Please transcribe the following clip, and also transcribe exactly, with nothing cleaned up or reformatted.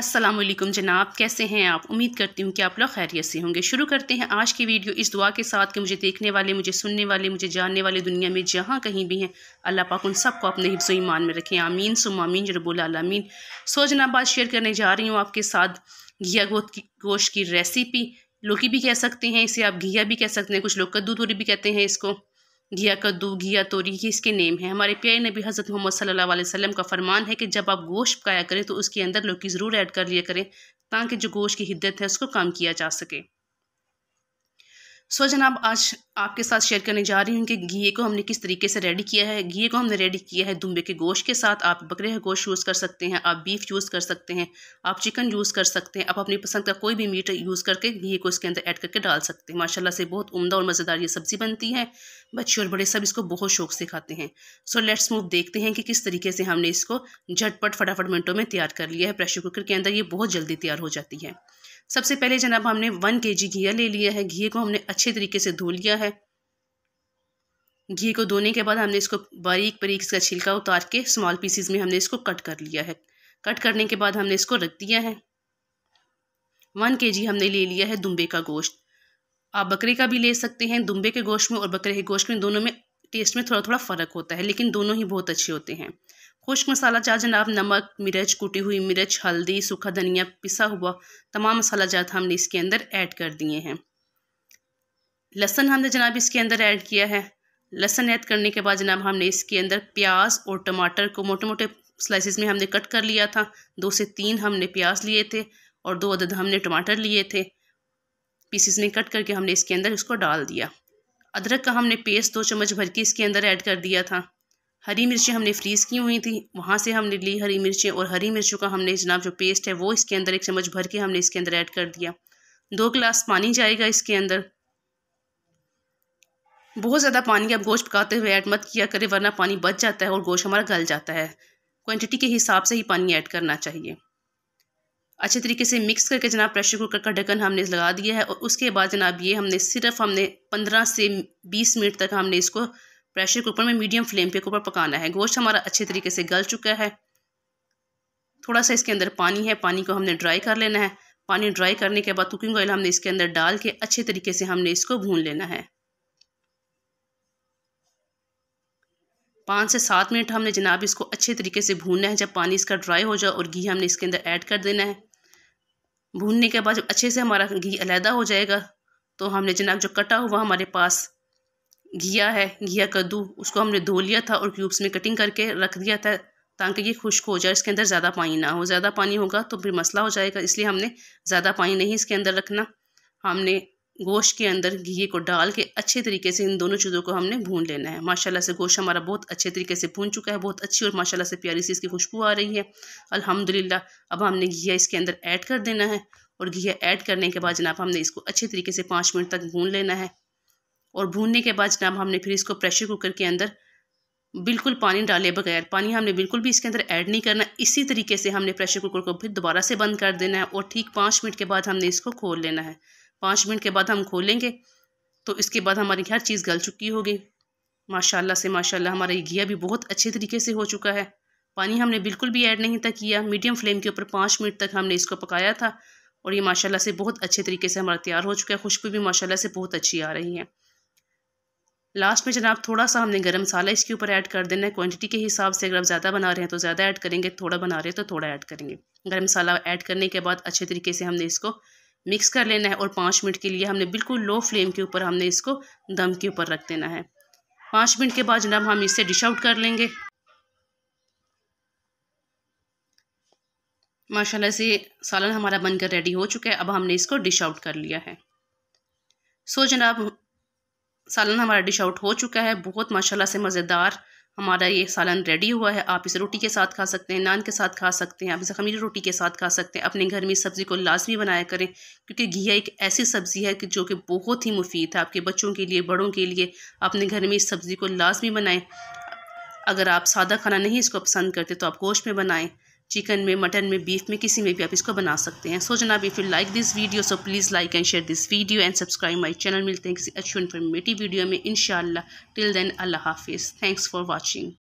अस्सलाम वालेकुम जनाब, कैसे हैं आप? उम्मीद करती हूँ कि आप लोग खैरियत से होंगे। शुरू करते हैं आज की वीडियो इस दुआ के साथ कि मुझे देखने वाले, मुझे सुनने वाले, मुझे जानने वाले दुनिया में जहाँ कहीं भी हैं, अल्लाह पाक उन सबको अपने हिफ्ज़ व ईमान में रखें। आमीन सुम्मा आमीन या रब्बुल आलमीन। सो जनाब, आज शेयर करने जा रही हूँ आपके साथ घिया गोश्त की रेसिपी। लौकी भी कह सकते हैं इसे, आप घिया भी कह सकते हैं, कुछ लोग कद्दू तोरी भी कहते हैं इसको। घिया कद्दू, घिया तोरी, ये इसके नेम है। हमारे प्यारे नबी हज़रत मोहम्मद सल्लल्लाहु अलैहि वसल्लम का फरमान है कि जब आप गोश्त पकाया करें तो उसके अंदर लौकी ज़रूर ऐड कर लिया करें ताकि जो गोश्त की हिद्दत है उसको कम किया जा सके। सो जनाब, आज आपके साथ शेयर करने जा रही हूँ कि घिये को हमने किस तरीके से रेडी किया है। घिये को हमने रेडी किया है दुम्बे के गोश्त के साथ। आप बकरे का गोश्त यूज़ कर सकते हैं, आप बीफ यूज़ कर सकते हैं, आप चिकन यूज़ कर सकते हैं, आप अपनी पसंद का कोई भी मीट यूज़ करके घिये को इसके अंदर ऐड करके डाल सकते हैं। माशाल्लाह से बहुत उम्दा और मज़ेदार ये सब्ज़ी बनती है। बच्चे और बड़े सब इसको बहुत शौक से खाते हैं। सो लेट्स मूव, देखते हैं कि किस तरीके से हमने इसको झटपट फटाफट मिनटों में तैयार कर लिया है। प्रेशर कुकर के अंदर ये बहुत जल्दी तैयार हो जाती है। सबसे पहले जनाब हमने वन के जी घिया ले लिया है। घिये को हमने अच्छे तरीके से धो लिया है। घी को धोने के बाद हमने इसको बारीक बारीक इसका छिलका उतार के स्मॉल पीसीज में हमने इसको कट कर लिया है। कट करने के बाद हमने इसको रख दिया है। वन के जी हमने ले लिया है दुम्बे का गोश्त। आप बकरे का भी ले सकते हैं। दुम्बे के गोश्त में और बकरे के गोश्त में दोनों में टेस्ट में थोड़ा थोड़ा फ़र्क होता है, लेकिन दोनों ही बहुत अच्छे होते हैं। खुश्क मसाला चार जनाब, नमक, मिर्च, कुटी हुई मिर्च, हल्दी, सूखा धनिया, पिसा हुआ, तमाम मसाला जात हमने इसके अंदर ऐड कर दिए हैं। लहसन हमने जनाब इसके अंदर ऐड किया है। लहसन ऐड करने के बाद जनाब हमने इसके अंदर प्याज और टमाटर को मोटे मोटे स्लाइसिस में हमने कट कर लिया था। दो से तीन हमने प्याज लिए थे और दो अदद हमने टमाटर लिए थे, पीसीस में कट करके हमने इसके अंदर उसको डाल दिया। अदरक का हमने पेस्ट दो चम्मच भर के इसके अंदर ऐड कर दिया था। हरी मिर्चें हमने फ्रीज़ की हुई थी, वहाँ से हमने ली हरी मिर्चें, और हरी मिर्चों का हमने जनाब जो पेस्ट है वो इसके अंदर एक चम्मच भर के हमने इसके अंदर ऐड कर दिया। दो गिलास पानी जाएगा इसके अंदर। बहुत ज़्यादा पानी आप गोश्त पकाते हुए ऐड मत किया करें, वरना पानी बच जाता है और गोश्त हमारा गल जाता है। क्वांटिटी के हिसाब से ही पानी ऐड करना चाहिए। अच्छे तरीके से मिक्स करके जनाब प्रेशर कुकर का ढक्कन हमने लगा दिया है, और उसके बाद जनाब ये हमने सिर्फ हमने पंद्रह से बीस मिनट तक हमने इसको प्रेशर कुकर में मीडियम फ्लेम पे ऊपर पकाना है। गोश्त हमारा अच्छे तरीके से गल चुका है। थोड़ा सा इसके अंदर पानी है, पानी को हमने ड्राई कर लेना है। पानी ड्राई करने के बाद कुकिंग ऑयल हमने इसके अंदर डाल के अच्छे तरीके से हमने इसको भून लेना है। पाँच से सात मिनट हमने जनाब इसको अच्छे तरीके से भूनना है। जब पानी इसका ड्राई हो जाए और घी हमने इसके अंदर ऐड कर देना है। भूनने के बाद जब अच्छे से हमारा घी अलहदा हो जाएगा तो हमने जनाब जो कटा हुआ हमारे पास घिया है, घिया कद्दू, उसको हमने धो लिया था और क्यूब्स में कटिंग करके रख दिया था ताकि ये खुश्क हो जाए, इसके अंदर ज़्यादा पानी ना हो। ज़्यादा पानी होगा तो फिर मसला हो जाएगा, इसलिए हमने ज़्यादा पानी नहीं इसके अंदर रखना। हमने गोश्त के अंदर घिये को डाल के अच्छे तरीके से इन दोनों चीज़ों को हमने भून लेना है। माशाल्लाह से गोश्त हमारा बहुत अच्छे तरीके से भून चुका है, बहुत अच्छी और माशाल्लाह से प्यारी सी इसकी खुशबू आ रही है, अल्हम्दुलिल्लाह। अब हमने घिया इसके अंदर ऐड कर देना है, और घिया ऐड करने के बाद जनाब हमने इसको अच्छे तरीके से पाँच मिनट तक भून लेना है। और भूनने के बाद जनाब हमने फिर इसको प्रेशर कुकर के अंदर बिल्कुल पानी डाले बगैर, पानी हमने बिल्कुल भी इसके अंदर ऐड नहीं करना, इसी तरीके से हमने प्रेशर कुकर को फिर दोबारा से बंद कर देना है। और ठीक पाँच मिनट के बाद हमने इसको खोल लेना है। पाँच मिनट के बाद हम खोलेंगे तो इसके बाद हमारी हर चीज़ गल चुकी होगी। माशाल्लाह से माशाल्लाह हमारा ये घिया भी बहुत अच्छे तरीके से हो चुका है। पानी हमने बिल्कुल भी ऐड नहीं था किया। मीडियम फ्लेम के ऊपर पाँच मिनट तक हमने इसको पकाया था, और ये माशाल्लाह से बहुत अच्छे तरीके से हमारा तैयार हो चुका है। खुशबू भी माशाल्लाह से बहुत अच्छी आ रही है। लास्ट में जनाब थोड़ा सा हमने गरम मसाला इसके ऊपर ऐड कर देना है। क्वांटिटी के हिसाब से अगर आप ज़्यादा बना रहे हैं तो ज़्यादा ऐड करेंगे, थोड़ा बना रहे हैं तो थोड़ा ऐड करेंगे। गरम मसाला ऐड करने के बाद अच्छे तरीके से हमने इसको मिक्स कर लेना है, और पाँच मिनट के लिए हमने बिल्कुल लो फ्लेम के ऊपर हमने इसको दम के ऊपर रख देना है। पाँच मिनट के बाद जनाब हम इसे डिश आउट कर लेंगे। माशाल्लाह से सालन हमारा बनकर रेडी हो चुका है। अब हमने इसको डिश आउट कर लिया है। सो जनाब सालन हमारा डिश आउट हो चुका है। बहुत माशाल्लाह से मज़ेदार हमारा ये सालन रेडी हुआ है। आप इसे रोटी के साथ खा सकते हैं, नान के साथ खा सकते हैं, आप इसे खमीर रोटी के साथ खा सकते हैं। अपने घर में इस सब्ज़ी को लाजमी बनाया करें, क्योंकि घिया एक ऐसी सब्ज़ी है कि जो कि बहुत ही मुफीद है आपके बच्चों के लिए, बड़ों के लिए। अपने घर में इस सब्ज़ी को लाजमी बनाएँ। अगर आप सादा खाना नहीं इसको पसंद करते तो आप गोश्त में बनाएँ, चिकन में, मटन में, बीफ में, किसी में भी आप इसको बना सकते हैं। सो जनाब, if you like this video so please like and share this video and subscribe my channel. मिलते हैं किसी अच्छी इन्फॉर्मेटिव वीडियो में इंशाल्लाह। टिल देन अल्लाह हाफिज़। Thanks for watching.